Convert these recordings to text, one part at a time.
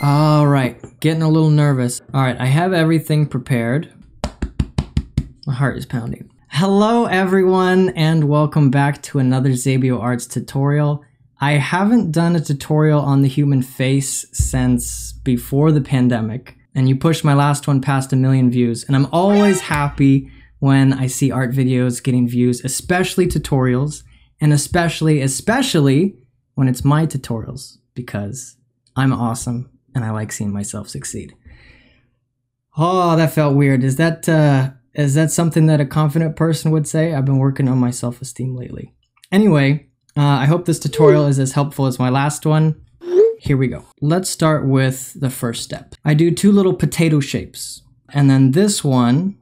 All right, getting a little nervous. All right, I have everything prepared. My heart is pounding. Hello everyone, and welcome back to another Xabio Arts tutorial. I haven't done a tutorial on the human face since before the pandemic, and you pushed my last one past 1 million views, and I'm always happy when I see art videos getting views, especially tutorials, and especially when it's my tutorials, because I'm awesome and I like seeing myself succeed. Oh, that felt weird. Is that something that a confident person would say? I've been working on my self-esteem lately. Anyway, I hope this tutorial is as helpful as my last one. Here we go. Let's start with the first step. I do two little potato shapes, and then this one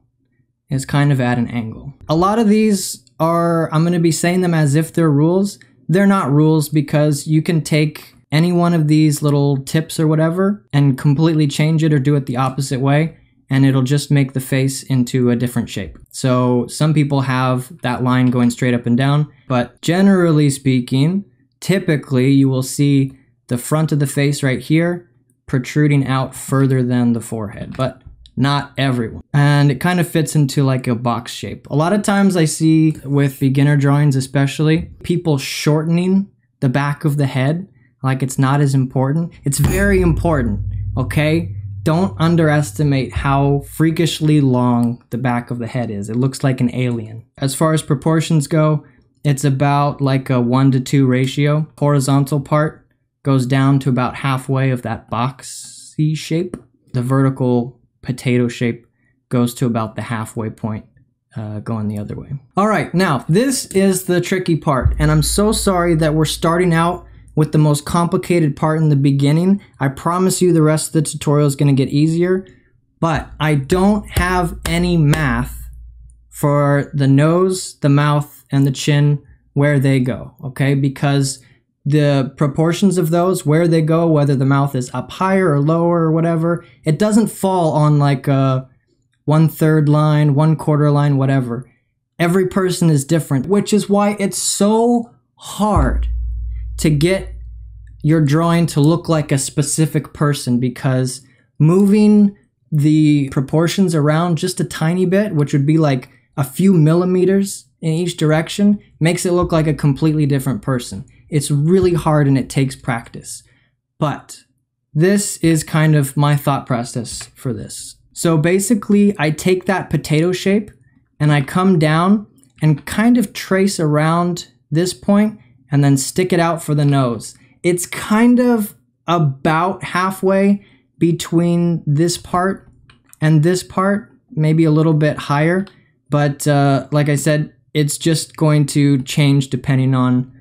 is kind of at an angle. A lot of these are, I'm gonna be saying them as if they're rules. They're not rules, because you can take any one of these little tips or whatever and completely change it or do it the opposite way, and it'll just make the face into a different shape. So some people have that line going straight up and down, but generally speaking, typically you will see the front of the face right here protruding out further than the forehead, but not everyone. And it kind of fits into like a box shape. A lot of times I see with beginner drawings especially, people shortening the back of the head like it's not as important. It's very important, okay? Don't underestimate how freakishly long the back of the head is. It looks like an alien. As far as proportions go, it's about like a 1:2 ratio. Horizontal part goes down to about halfway of that boxy shape. The vertical potato shape goes to about the halfway point, going the other way. All right, now this is the tricky part, and I'm so sorry that we're starting out with the most complicated part in the beginning. I promise you the rest of the tutorial is going to get easier, but I don't have any math for the nose, the mouth, and the chin, where they go, okay? Because the proportions of those, where they go, whether the mouth is up higher or lower or whatever, it doesn't fall on like a 1/3 line, 1/4 line, whatever. Every person is different, which is why it's so hard to get your drawing to look like a specific person, because moving the proportions around just a tiny bit, which would be like a few millimeters in each direction, makes it look like a completely different person. It's really hard and it takes practice, but this is kind of my thought process for this. So basically I take that potato shape and I come down and kind of trace around this point and then stick it out for the nose. It's kind of about halfway between this part and this part, maybe a little bit higher, but like I said, it's just going to change depending on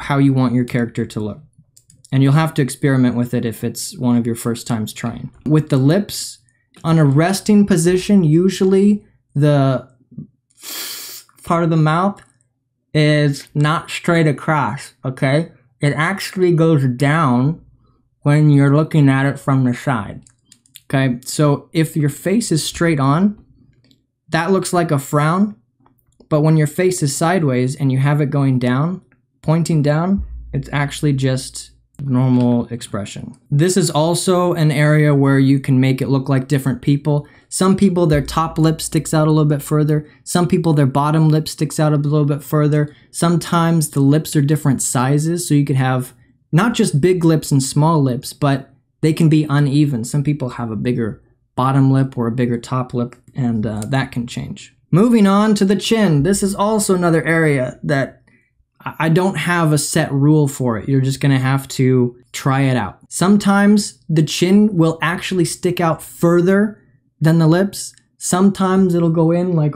how you want your character to look. And you'll have to experiment with it if it's one of your first times trying. With the lips, on a resting position, usually the part of the mouth is not straight across, okay? It actually goes down when you're looking at it from the side, okay? So if your face is straight on, that looks like a frown, but when your face is sideways and you have it going down, pointing down, it's actually just normal expression. This is also an area where you can make it look like different people. Some people, their top lip sticks out a little bit further. Some people, their bottom lip sticks out a little bit further. Sometimes the lips are different sizes, so you could have not just big lips and small lips, but they can be uneven. Some people have a bigger bottom lip or a bigger top lip, and that can change. Moving on to the chin. This is also another area that I don't have a set rule for it. You're just gonna have to try it out. Sometimes the chin will actually stick out further than the lips. Sometimes it'll go in like,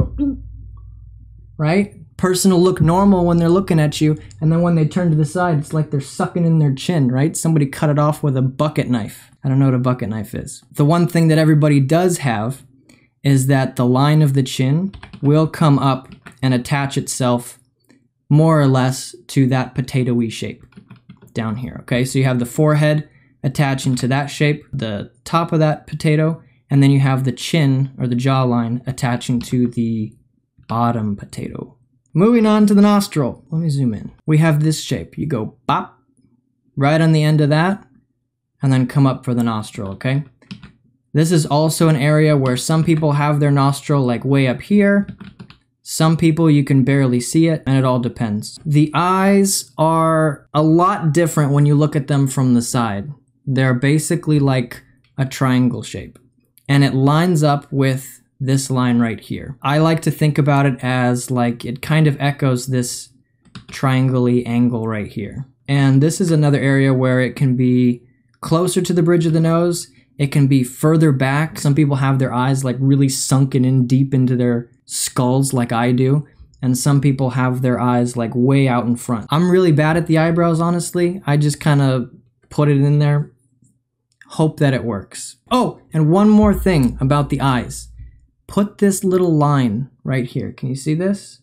right? Person will look normal when they're looking at you, and then when they turn to the side, it's like they're sucking in their chin, right? Somebody cut it off with a bucket knife. I don't know what a bucket knife is. The one thing that everybody does have is that the line of the chin will come up and attach itself more or less to that potato-y shape down here, okay? So you have the forehead attaching to that shape, the top of that potato, and then you have the chin or the jawline attaching to the bottom potato Moving on to the nostril. Let me zoom in. We have this shape. You go bop, right on the end of that, and then come up for the nostril, okay? This is also an area where some people have their nostril like way up here. Some people you can barely see it, and it all depends. The eyes are a lot different when you look at them from the side. They're basically like a triangle shape, and it lines up with this line right here. I like to think about it as like it kind of echoes this triangle-y angle right here. And this is another area where it can be closer to the bridge of the nose. It can be further back. Some people have their eyes like really sunken in deep into their skulls like I do. And some people have their eyes like way out in front. I'm really bad at the eyebrows, honestly. I just kind of put it in there. Hope that it works. Oh, and one more thing about the eyes. Put this little line right here. Can you see this?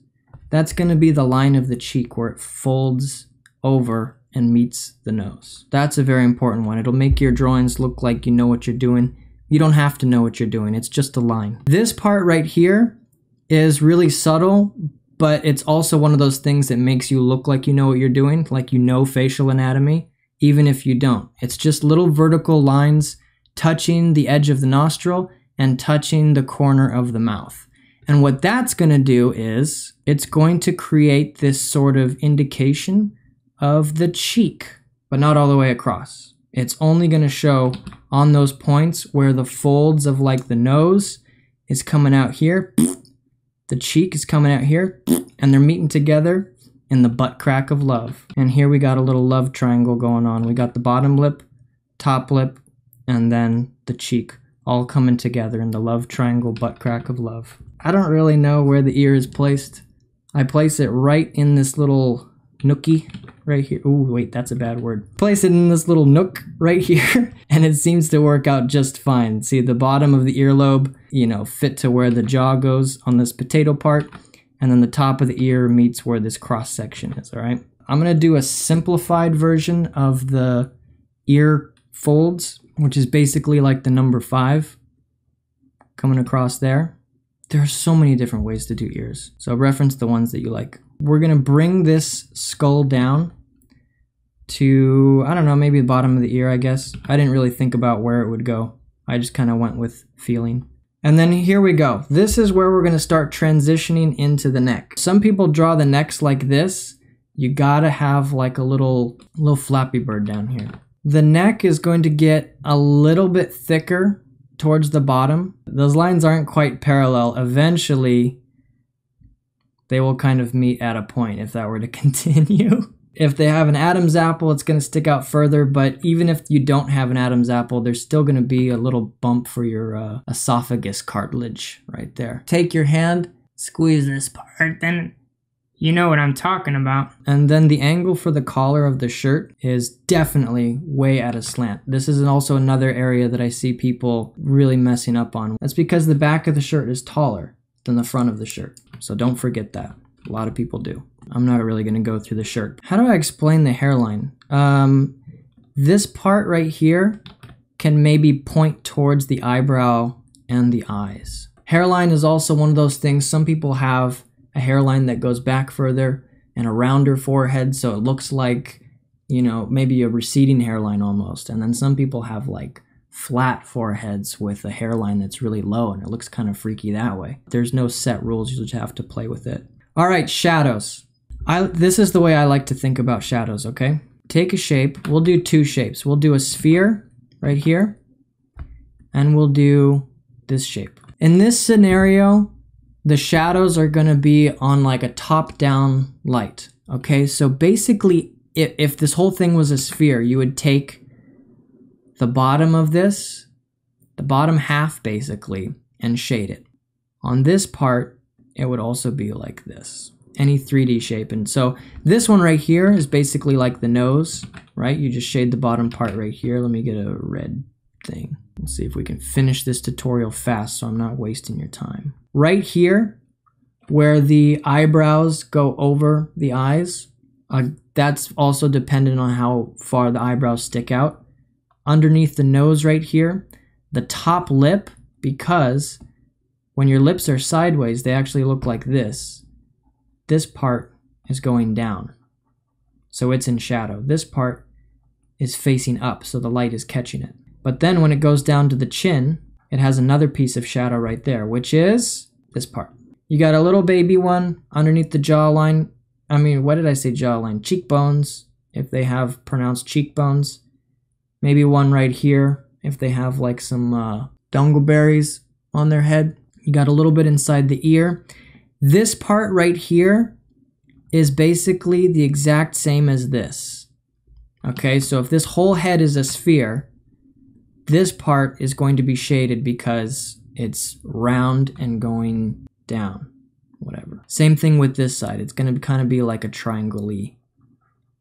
That's going to be the line of the cheek where it folds over and meets the nose. That's a very important one. It'll make your drawings look like you know what you're doing. You don't have to know what you're doing. It's just a line. This part right here is really subtle, but it's also one of those things that makes you look like you know what you're doing, like you know facial anatomy, even if you don't. It's just little vertical lines touching the edge of the nostril and touching the corner of the mouth. And what that's going to do is it's going to create this sort of indication of the cheek, but not all the way across. It's only going to show on those points where the folds of like the nose is coming out here, the cheek is coming out here, and they're meeting together in the butt crack of love. And here we got a little love triangle going on. We got the bottom lip, top lip, and then the cheek all coming together in the love triangle butt crack of love. I don't really know where the ear is placed. I place it right in this little nookie right here. Ooh, wait, that's a bad word. Place it in this little nook right here, and it seems to work out just fine. See, the bottom of the earlobe, you know, fit to where the jaw goes on this potato part, and then the top of the ear meets where this cross section is, all right? I'm gonna do a simplified version of the ear folds, which is basically like the number 5 coming across there. There are so many different ways to do ears, so reference the ones that you like. We're gonna bring this skull down to, I don't know, maybe the bottom of the ear, I guess. I didn't really think about where it would go. I just kind of went with feeling. And then here we go. This is where we're gonna start transitioning into the neck. Some people draw the necks like this. You gotta have like a little Flappy Bird down here. The neck is going to get a little bit thicker towards the bottom. Those lines aren't quite parallel. Eventually, they will kind of meet at a point if that were to continue. If they have an Adam's apple, it's going to stick out further, but even if you don't have an Adam's apple, there's still going to be a little bump for your esophagus cartilage right there. Take your hand, squeeze this part, then you know what I'm talking about. And then the angle for the collar of the shirt is definitely way at a slant. This is also another area that I see people really messing up on. That's because the back of the shirt is taller than the front of the shirt. So don't forget that. A lot of people do. I'm not really gonna go through the shirt. How do I explain the hairline? This part right here can maybe point towards the eyebrow and the eyes. Hairline is also one of those things. Some people have a hairline that goes back further and a rounder forehead, so it looks like, you know, maybe a receding hairline almost. And then some people have like flat foreheads with a hairline that's really low, and it looks kind of freaky that way. There's no set rules, you just have to play with it. All right, shadows. This is the way I like to think about shadows, okay? Take a shape. We'll do two shapes. We'll do a sphere right here, and we'll do this shape. In this scenario, the shadows are gonna be on like a top-down light, okay? So basically, if this whole thing was a sphere, you would take the bottom of this, the bottom half basically, and shade it. On this part, it would also be like this, any 3D shape. And so this one right here is basically like the nose, right? You just shade the bottom part right here. Let me get a red thing. Let's see if we can finish this tutorial fast so I'm not wasting your time. Right here, where the eyebrows go over the eyes, that's also dependent on how far the eyebrows stick out. Underneath the nose right here, the top lip, because when your lips are sideways, they actually look like this. This part is going down, so it's in shadow. This part is facing up, so the light is catching it. But then when it goes down to the chin, it has another piece of shadow right there, which is this part. You got a little baby one underneath the jawline. I mean, what did I say jawline? Cheekbones, if they have pronounced cheekbones. Maybe one right here, if they have like some dongleberries on their head. You got a little bit inside the ear. This part right here is basically the exact same as this. Okay, so if this whole head is a sphere, this part is going to be shaded because it's round and going down, whatever. Same thing with this side. It's going to kind of be like a triangle-y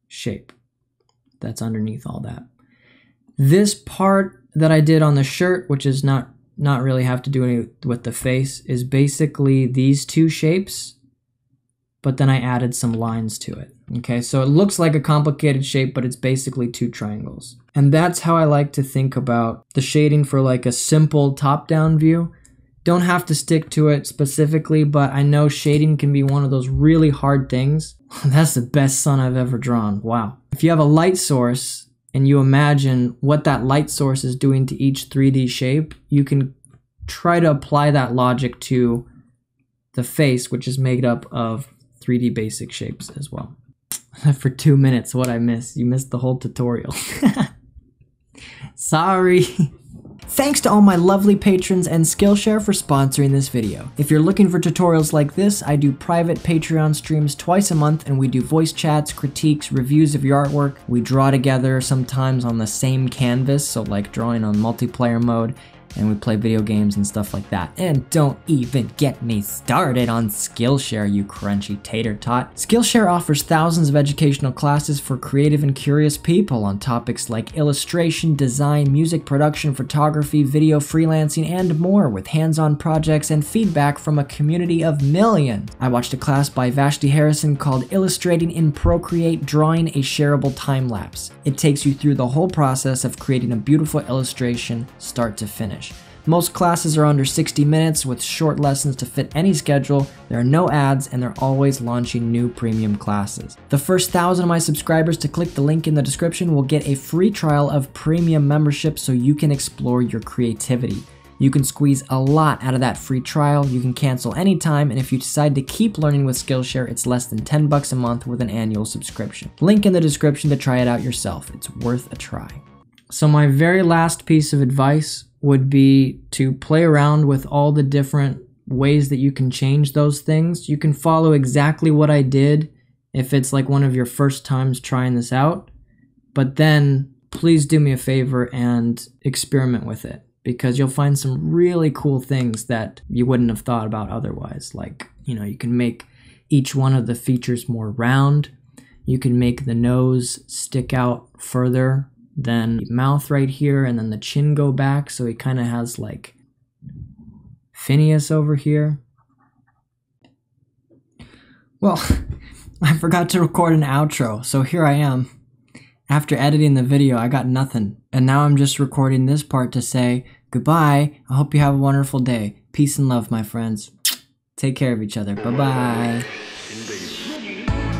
shape that's underneath all that. This part that I did on the shirt, which is not really have to do anything with the face, is basically these two shapes, but then I added some lines to it. Okay, so it looks like a complicated shape, but it's basically two triangles. And that's how I like to think about the shading for like a simple top-down view. Don't have to stick to it specifically, but I know shading can be one of those really hard things. That's the best sun I've ever drawn, wow. If you have a light source and you imagine what that light source is doing to each 3D shape, you can try to apply that logic to the face, which is made up of 3D basic shapes as well. For 2 minutes, what I missed. You missed the whole tutorial. Sorry. Thanks to all my lovely patrons and Skillshare for sponsoring this video. If you're looking for tutorials like this, I do private Patreon streams twice a month, and we do voice chats, critiques, reviews of your artwork. We draw together sometimes on the same canvas, so like drawing on multiplayer mode, and we play video games and stuff like that. And don't even get me started on Skillshare, you crunchy tater tot. Skillshare offers thousands of educational classes for creative and curious people on topics like illustration, design, music production, photography, video freelancing, and more, with hands-on projects and feedback from a community of millions. I watched a class by Vashti Harrison called Illustrating in Procreate, Drawing a Shareable Time Lapse. It takes you through the whole process of creating a beautiful illustration, start to finish. Most classes are under 60 minutes with short lessons to fit any schedule. There are no ads, and they're always launching new premium classes. The first 1,000 of my subscribers to click the link in the description will get a free trial of premium membership so you can explore your creativity. You can squeeze a lot out of that free trial. You can cancel anytime, and if you decide to keep learning with Skillshare, it's less than 10 bucks a month with an annual subscription. Link in the description to try it out yourself. It's worth a try. So my very last piece of advice would be to play around with all the different ways that you can change those things. You can follow exactly what I did if it's like one of your first times trying this out, but then please do me a favor and experiment with it, because you'll find some really cool things that you wouldn't have thought about otherwise. Like, you know, you can make each one of the features more round. You can make the nose stick out further than mouth right here, and then the chin go back, so he kind of has like Phineas over here. Well, I forgot to record an outro, so here I am. After editing the video, I got nothing. And now I'm just recording this part to say goodbye. I hope you have a wonderful day. Peace and love, my friends. Take care of each other. Bye-bye.